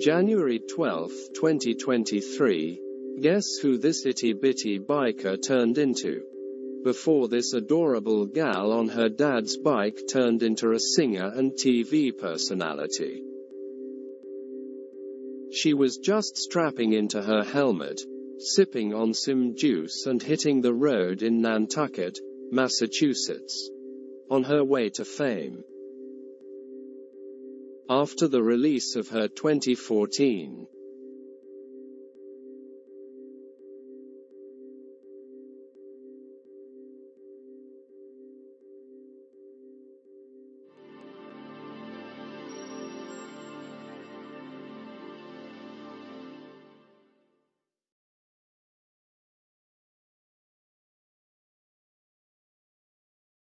January 12, 2023, guess who this itty-bitty biker turned into? Before this adorable gal on her dad's bike turned into a singer and TV personality. She was just strapping into her helmet, sipping on some juice and hitting the road in Nantucket, Massachusetts, on her way to fame. After the release of her 2014